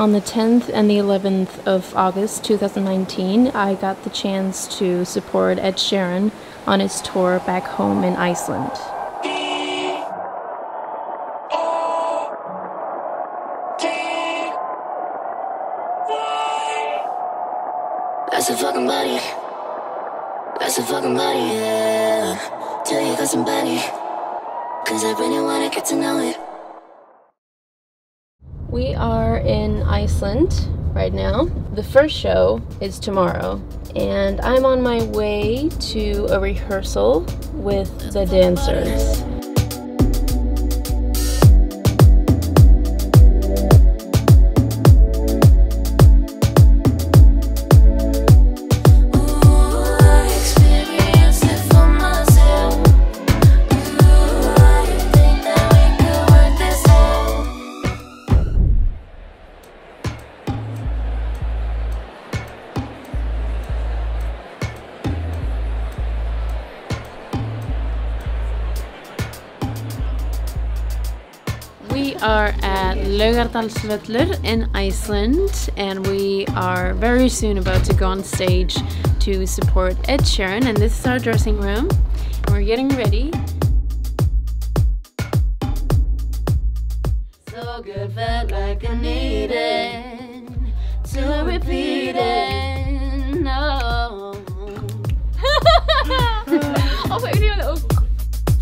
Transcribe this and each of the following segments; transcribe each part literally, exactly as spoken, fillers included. On the tenth and the eleventh of August two thousand nineteen, I got the chance to support Ed Sheeran on his tour back home in Iceland. That's a fucking body. That's a fucking body, yeah. Till you got somebody. Cause I really wanna get to know it. We are in Iceland right now. The first show is tomorrow, and I'm on my way to a rehearsal with the dancers. We are at Laugardalsvöllur in Iceland, and we are very soon about to go on stage to support Ed Sheeran, and this is our dressing room, and we're getting ready. So good, felt like I needed to repeat it, no.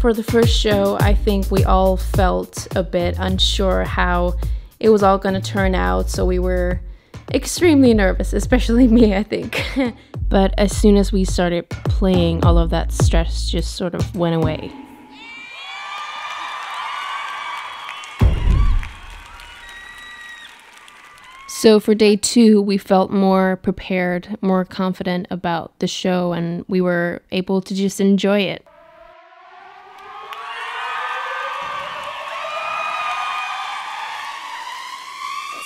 For the first show, I think we all felt a bit unsure how it was all going to turn out, so we were extremely nervous, especially me, I think. But as soon as we started playing, all of that stress just sort of went away. So for day two, we felt more prepared, more confident about the show, and we were able to just enjoy it.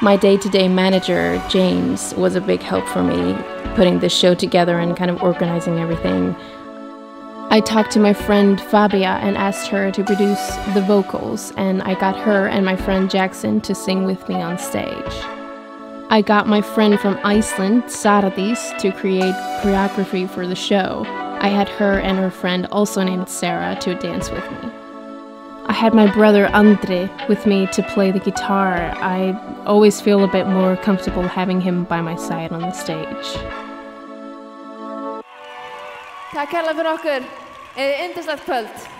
My day-to-day manager, James, was a big help for me, putting the show together and kind of organizing everything. I talked to my friend Fabia and asked her to produce the vocals, and I got her and my friend Jackson to sing with me on stage. I got my friend from Iceland, Sara, to create choreography for the show. I had her and her friend, also named Sara, to dance with me. I had my brother Andre with me to play the guitar. I always feel a bit more comfortable having him by my side on the stage. Takk hella fyrir okkur. Eða yndislegt kvöld.